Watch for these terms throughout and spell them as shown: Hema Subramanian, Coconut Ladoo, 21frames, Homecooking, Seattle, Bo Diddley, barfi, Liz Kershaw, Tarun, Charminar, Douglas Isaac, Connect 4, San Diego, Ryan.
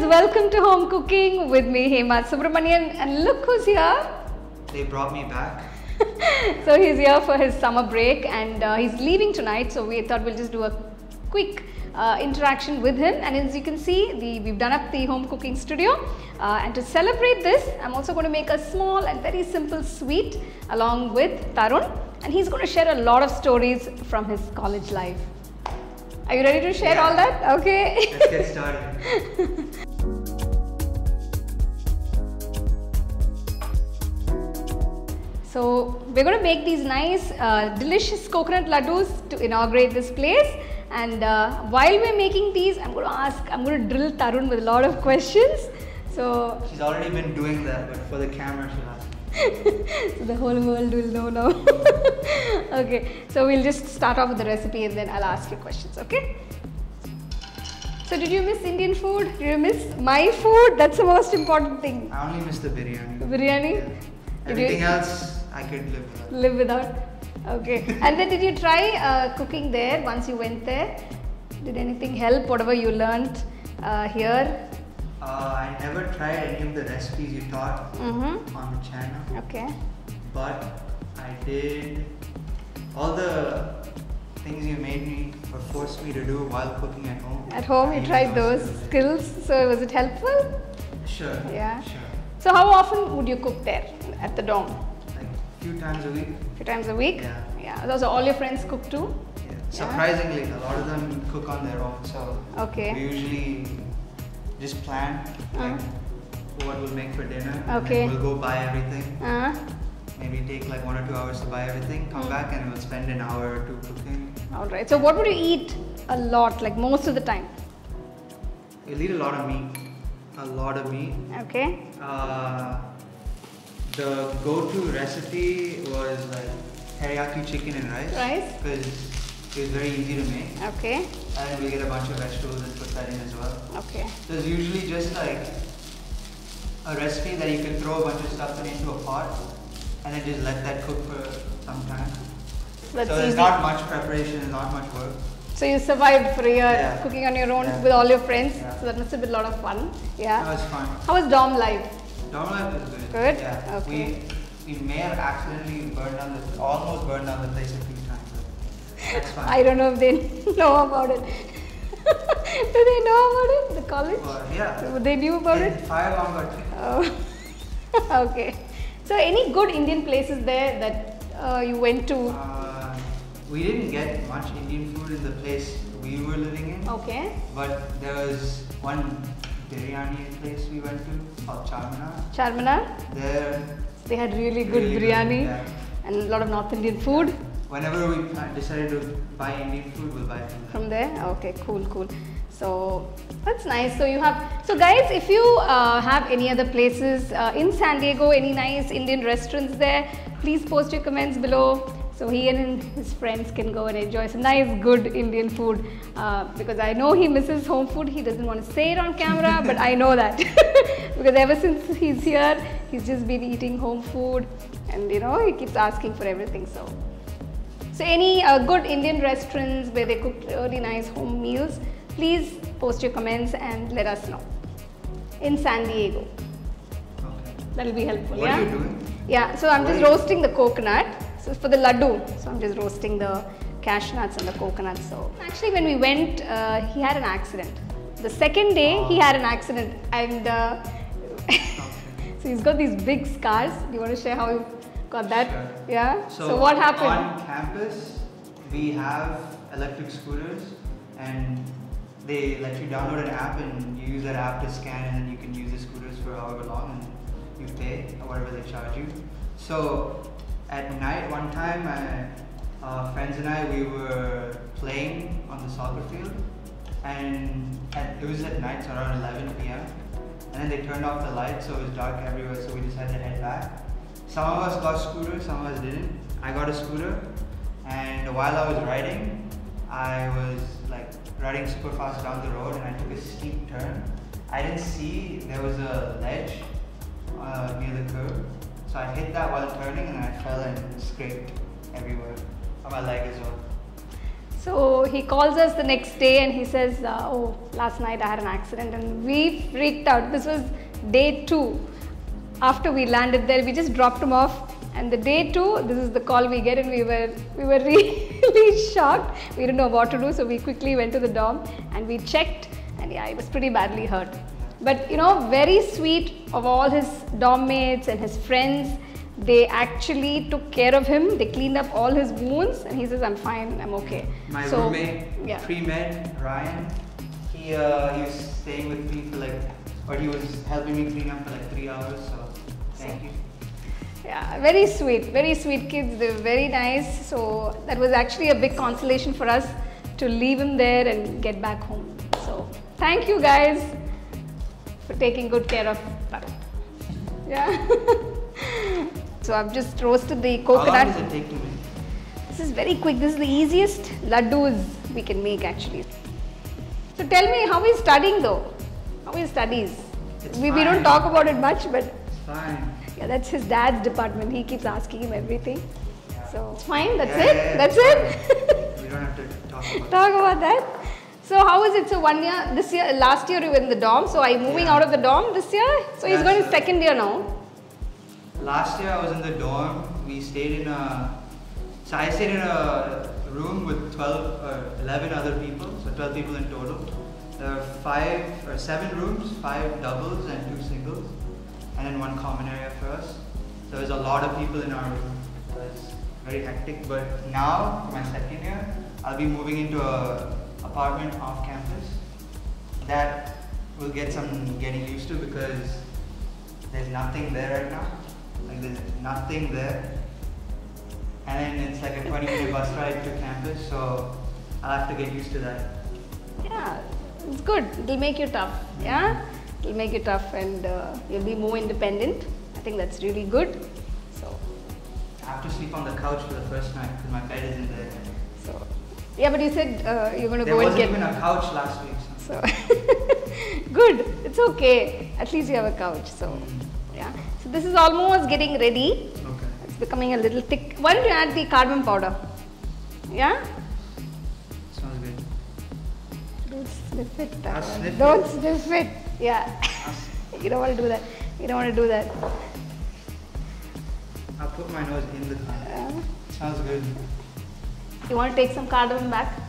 guys, welcome to Home Cooking with me, Hema Subramanian, and look who's here. They brought me back. So he's here for his summer break and he's leaving tonight, so we thought we'll just do a quick interaction with him. And as you can see, we've done up the home cooking studio, and to celebrate this, I'm also going to make a small and very simple sweet along with Tarun, and he's going to share a lot of stories from his college life. Are you ready to share all that? Okay. Let's get started. So we're going to make these nice delicious coconut laddus to inaugurate this place. And while we're making these, I'm going to drill Tarun with a lot of questions. So she's already been doing that, but for the camera she'll have to. So the whole world will know now. Okay, so we'll just start off with the recipe and then I'll ask you questions, okay? So did you miss Indian food? Did you miss my food? That's the most important thing. I only miss the biryani. The biryani? Yeah. Everything else I could live without. Live without? Okay. And then did you try cooking there once you went there? Did anything help, whatever you learnt here? I never tried any of the recipes you taught on the channel. Okay. But I did all the things you made me or forced me to do while cooking at home. At home you tried those skills, so was it helpful? Sure. Yeah. Sure. So how often would you cook there at the dorm? Few times a week. Few times a week? Yeah. Yeah. Those are all your friends cook too? Yeah. Surprisingly, a lot of them cook on their own. So we usually just plan like what we'll make for dinner. Okay. And we'll go buy everything. Maybe take like 1 or 2 hours to buy everything, come back and we'll spend an hour or two cooking. Alright. So what would you eat a lot, like most of the time? You'll eat a lot of meat. A lot of meat. Okay. The go-to recipe was like teriyaki chicken and rice. Rice? Because it was very easy to make. Okay. And we get a bunch of vegetables and put that in as well. Okay. So it's usually just like a recipe that you can throw a bunch of stuff into a pot and then just let that cook for some time. That's so there's not much preparation and not much work. So you survived for a year cooking on your own with all your friends. Yeah. So that must have been a lot of fun. Yeah. That was fun. How was dorm life? Dorm life was good. Good? Yeah. Okay. We may have accidentally almost burned down the place a few times. That's fine. I don't know if they know about it. Do they know about it? The college? Yeah. They knew about it? Fire alarm got triggered. Oh. Okay. So any good Indian places there that you went to? We didn't get much Indian food in the place we were living in. Okay. But there was one biryani place we went to called Charminar. Charminar? There. They had really good biryani and a lot of North Indian food. Yeah. Whenever we decided to buy Indian food, we'll buy from there. From there? Okay, cool. So that's nice. So guys, if you have any other places in San Diego, any nice Indian restaurants there, please post your comments below. So he and his friends can go and enjoy some nice, good Indian food because I know he misses home food. He doesn't want to say it on camera, but I know that because ever since he's here, he's just been eating home food and he keeps asking for everything. So any good Indian restaurants where they cook really nice home meals, please post your comments and let us know in San Diego. Okay. That'll be helpful. What are you doing? Yeah, so I'm just roasting the coconut. So for the laddu, so I'm just roasting the cashew nuts and the coconuts. So actually, when we went, he had an accident. The second day, he had an accident, and so he's got these big scars. Do you want to share how you got that? Sure. Yeah. So what happened? On campus, we have electric scooters, and they let you download an app, and you use that app to scan, and then you can use the scooters for however long, and you pay or whatever they charge you. So at night, one time, my friends and I, we were playing on the soccer field, and it was at night, so around 11 p.m. And then they turned off the lights, so it was dark everywhere, so we decided to head back. Some of us got scooters, some of us didn't. I got a scooter, and while I was riding, I was like riding super fast down the road, and I took a steep turn. I didn't see there was a ledge near the curb. So I hit that while turning and I fell and scraped everywhere on my leg as well. So he calls us the next day and he says, oh, last night I had an accident, and we freaked out. This was day 2. After we landed there, we just dropped him off, and the day 2, this is the call we get, and we were really shocked. We didn't know what to do, so we quickly went to the dorm and we checked, and yeah, he was pretty badly hurt. But you know, very sweet of all his dorm mates and his friends. They actually took care of him. They cleaned up all his wounds, and he says, I'm fine, I'm okay. My roommate, yeah. Pre-med, Ryan, he was staying with me for he was helping me clean up for 3 hours, so thank you. Yeah, very sweet kids, they were very nice. So that was actually a big consolation for us to leave him there and get back home. So thank you guys for taking good care of Tarun. Yeah. So I've just roasted the coconut. How long does it take to make? This is very quick. This is the easiest laddus we can make actually. So tell me, how are you studying though? How are your studies? We don't talk about it much, but it's fine. Yeah, that's his dad's department. He keeps asking him everything. Yeah. So it's fine. That's it. That's it. We don't have to talk about that. So how is it? So 1 year, last year you were in the dorm. So are you moving out of the dorm this year? So he's going to 2nd year now. Last year I was in the dorm. I stayed in a room with 11 other people, so 12 people in total. There were 7 rooms, 5 doubles and 2 singles, and then 1 common area for us. So there was a lot of people in our room. It was very hectic, but now for my 2nd year, I'll be moving into an apartment off campus. That will get some getting used to because there's nothing there right now. There's nothing there, and then it's like a 20-minute bus ride to campus, so I'll have to get used to that. Yeah, it's good. It'll make you tough. Yeah, it'll make you tough, and you'll be more independent. I think that's really good. So I have to sleep on the couch for the first night because my bed isn't there. So yeah, but you said you're going to go and get. There wasn't even a couch last week. So good. It's okay. At least you have a couch. So. Yeah. So this is almost getting ready. Okay. It's becoming a little thick. Why don't you add the cardamom powder? Yeah? Sounds good. Don't sniff it. Don't sniff it. Yeah. You don't want to do that. I'll put my nose in the cardamom. Sounds good. You want to take some cardamom back?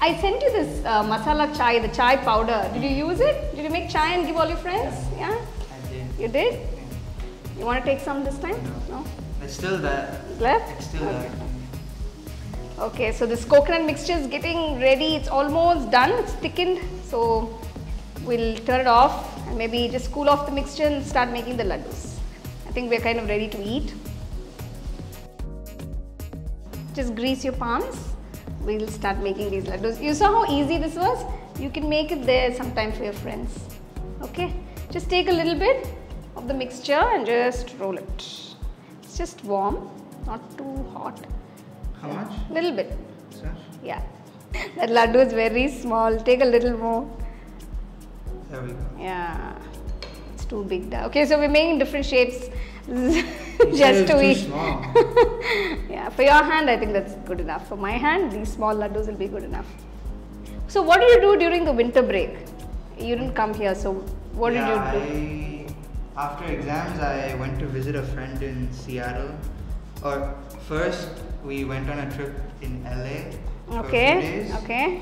I sent you this masala chai, the chai powder. Did you use it? Did you make chai and give all your friends? Yeah? You did? Yeah. You want to take some this time? No? It's still there. Left? It's still there. Okay, so this coconut mixture is getting ready. It's almost done. It's thickened. So we'll turn it off and maybe just cool off the mixture and start making the laddus. I think we're kind of ready to eat. Just grease your palms. We'll start making these laddus. You saw how easy this was? You can make it there sometime for your friends. Okay? Just take a little bit of the mixture and just roll it. It's just warm, not too hot. How much? Little bit. Sir? Yeah. That laddu is very small. Take a little more. There we go. Yeah. It's too big now. Okay, so we're making different shapes just to eat. Small. Yeah. For your hand, I think that's good enough. For my hand, these small laddus will be good enough. So what did you do during the winter break? You didn't come here, so what did you do? After exams, I went to visit a friend in Seattle. Or first, we went on a trip in LA for a few days. Okay.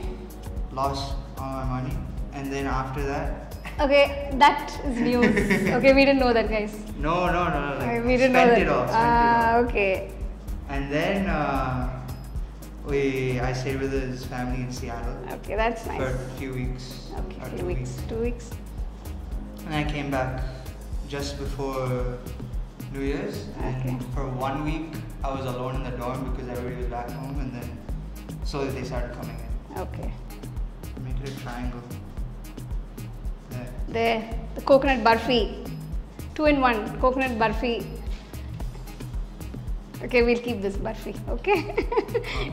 Lost all my money, and then after that. Okay, that is news. Okay, we didn't know that, guys. No. Like, we didn't know that. Spent it all. Okay. And then I stayed with his family in Seattle. Okay, that's nice. For a few weeks. Okay, a few weeks. 2 weeks. And I came back just before New Year's, and for 1 week I was alone in the dorm because everybody was back home, and then so they started coming in. Okay. Make it a triangle. There. There, the coconut barfi. 2 in 1, coconut barfi. Okay, we'll keep this barfi, okay?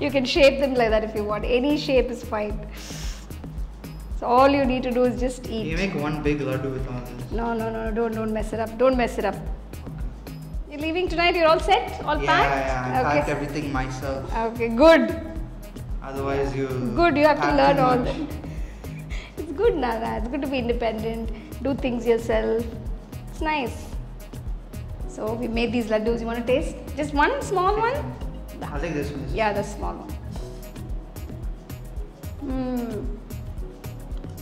You can shape them like that if you want. Any shape is fine. So all you need to do is just eat. You make one big laddu with all this. No, don't mess it up. Don't mess it up. Okay. You're leaving tonight? You're all set? All packed? Yeah, I packed everything myself. Okay, good. Otherwise you... Good, you have to learn all that. It's good, Nara. It's good to be independent, do things yourself. It's nice. So we made these laddus. You want to taste? Just one small one? I'll take this one. Yeah, the small one. Mm.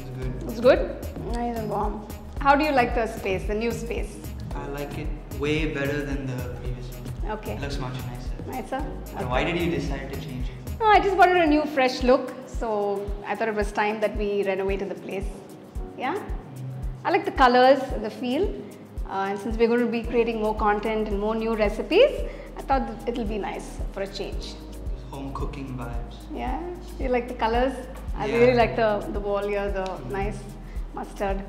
It's good. It's good? Nice and warm. How do you like the space, the new space? I like it way better than the previous one. Okay. It looks much nicer. Nicer? Okay. Why did you decide to change it? No, I just wanted a new fresh look. So I thought it was time that we renovated the place. Yeah? I like the colors, the feel. And since we're going to be creating more content and more new recipes, I thought it'll be nice for a change. Home cooking vibes. Yeah? You like the colors? I really like the wall here, the nice mustard.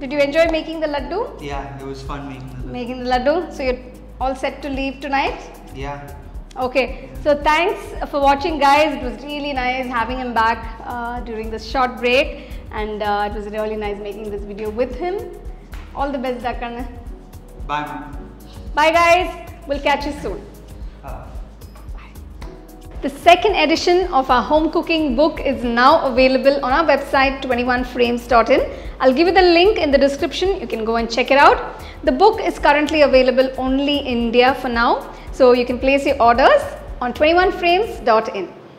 Did you enjoy making the laddu? Yeah, it was fun making the laddu. So you're all set to leave tonight? Yeah. Okay. So thanks for watching, guys. It was really nice having him back during this short break. And it was really nice making this video with him. All the best, Dakana. Bye, ma'am. Bye, guys. We'll catch you soon. The second edition of our home cooking book is now available on our website 21frames.in. I'll give you the link in the description. You can go and check it out. The book is currently available only in India for now. So you can place your orders on 21frames.in.